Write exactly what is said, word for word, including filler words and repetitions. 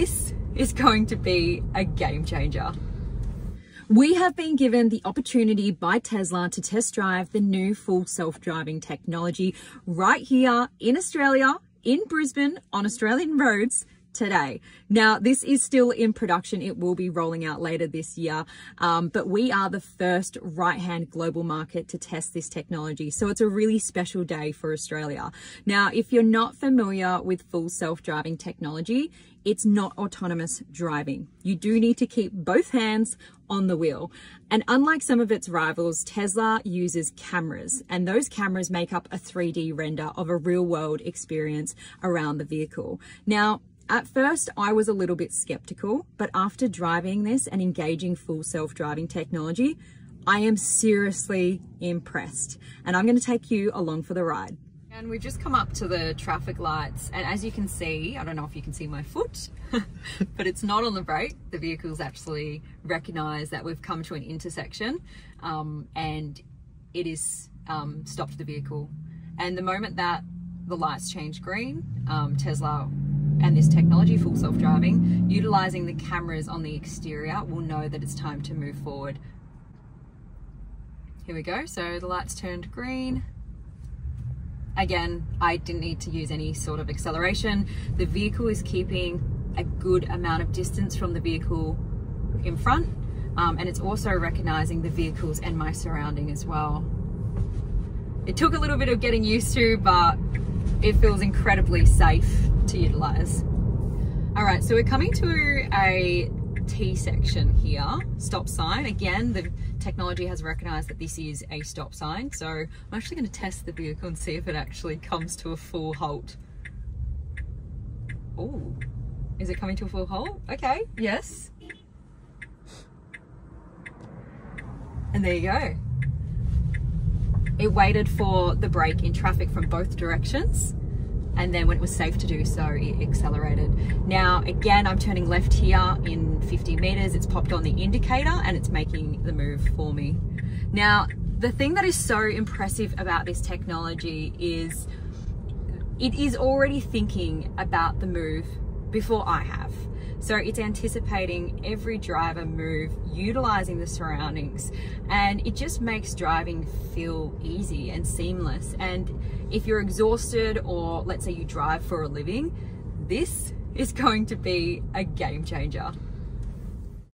this is going to be a game changer. We have been given the opportunity by Tesla to test drive the new full self-driving technology right here in Australia, in Brisbane, on Australian roads today. Now, this is still in production. It will be rolling out later this year, um, but we are the first right-hand global market to test this technology. So it's a really special day for Australia. Now, if you're not familiar with full self-driving technology, it's not autonomous driving. You do need to keep both hands on the wheel. And unlike some of its rivals, Tesla uses cameras, and those cameras make up a three D render of a real world experience around the vehicle. Now, at first, I was a little bit skeptical, but after driving this and engaging full self-driving technology, I am seriously impressed. And I'm gonna take you along for the ride. And we've just come up to the traffic lights, and as you can see, I don't know if you can see my foot, but it's not on the brake. The vehicle's actually recognised that we've come to an intersection, um, and it is um, stopped the vehicle. And the moment that the lights change green, um, Tesla and this technology, full self-driving, utilising the cameras on the exterior, will know that it's time to move forward. Here we go, so the lights turned green. Again, I didn't need to use any sort of acceleration. The vehicle is keeping a good amount of distance from the vehicle in front, um, and it's also recognizing the vehicles and my surrounding as well. It took a little bit of getting used to, but it feels incredibly safe to utilize. All right, so we're coming to a T-section here, stop sign. Again, the technology has recognized that this is a stop sign, so I'm actually going to test the vehicle and see if it actually comes to a full halt. Oh, is it coming to a full halt? Okay, yes. And there you go. It waited for the brake in traffic from both directions, and then when it was safe to do so, it accelerated. Now, again, I'm turning left here in fifty meters. It's popped on the indicator and it's making the move for me. Now, the thing that is so impressive about this technology is it is already thinking about the move before I have. So it's anticipating every driver move, utilizing the surroundings, and it just makes driving feel easy and seamless. And if you're exhausted, or let's say you drive for a living, this is going to be a game changer.